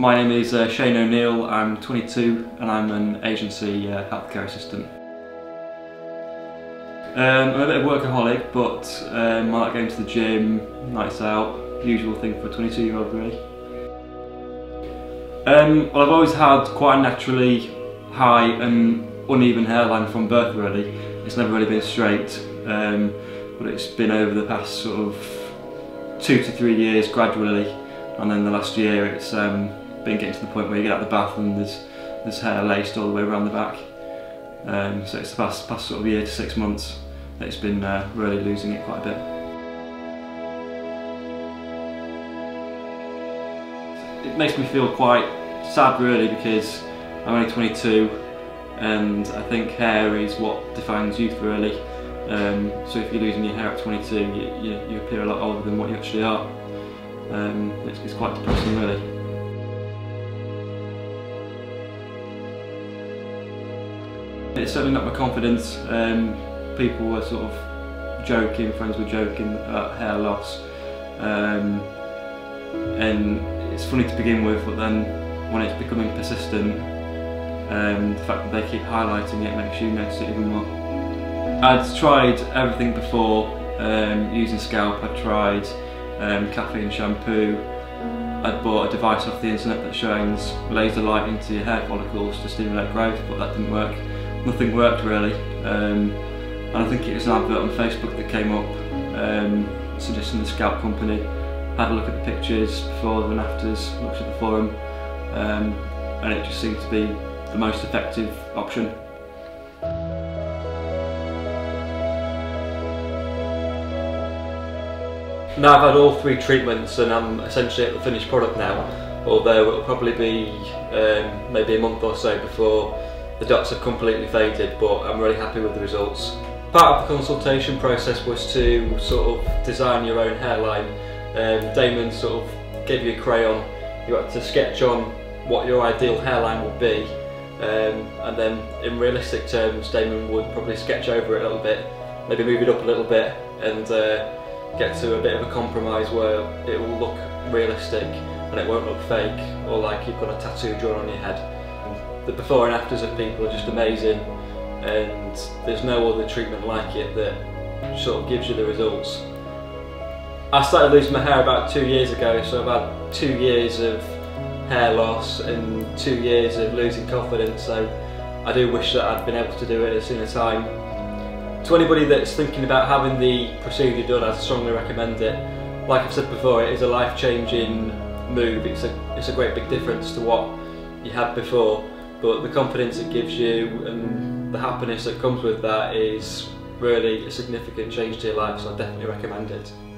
My name is Shane O'Neill, I'm 22 and I'm an agency healthcare assistant. I'm a bit of a workaholic, but I like going to the gym, nights out, usual thing for a 22-year-old really. Well, I've always had quite naturally high and uneven hairline from birth really. It's never really been straight, but it's been over the past sort of 2 to 3 years gradually, and then the last year it's been getting to the point where you get out of the bath and there's hair laced all the way around the back. So it's the past sort of year to 6 months that it's been really losing it quite a bit. It makes me feel quite sad really, because I'm only 22 and I think hair is what defines youth really. So if you're losing your hair at 22 you appear a lot older than what you actually are. It's quite depressing really. It's certainly not my confidence. People were sort of joking, friends were joking about hair loss, and it's funny to begin with, but then when it's becoming persistent, the fact that they keep highlighting it makes you notice it even more. I'd tried everything before using Skalp. I'd tried caffeine shampoo. I'd bought a device off the internet that shines laser light into your hair follicles to stimulate growth, but that didn't work. Nothing worked really, and I think it was an advert on Facebook that came up suggesting the Skalp company. Had a look at the pictures before and afters, looked at the forum, and it just seemed to be the most effective option. Now I've had all 3 treatments and I'm essentially at the finished product now, although it'll probably be maybe a month or so before the dots have completely faded, but I'm really happy with the results. Part of the consultation process was to sort of design your own hairline. Damon sort of gave you a crayon, you had to sketch on what your ideal hairline would be, and then in realistic terms Damon would probably sketch over it a little bit, maybe move it up a little bit and get to a bit of a compromise where it will look realistic and it won't look fake or like you've got a tattoo drawn on your head. The before and afters of people are just amazing, and there's no other treatment like it that sort of gives you the results. I started losing my hair about 2 years ago, so I've had 2 years of hair loss and 2 years of losing confidence, so I do wish that I'd been able to do it as soon as time. To anybody that's thinking about having the procedure done, I strongly recommend it. Like I've said before, it is a life-changing move. It's a great big difference to what you had before. But the confidence it gives you and the happiness that comes with that is really a significant change to your life, so I definitely recommend it.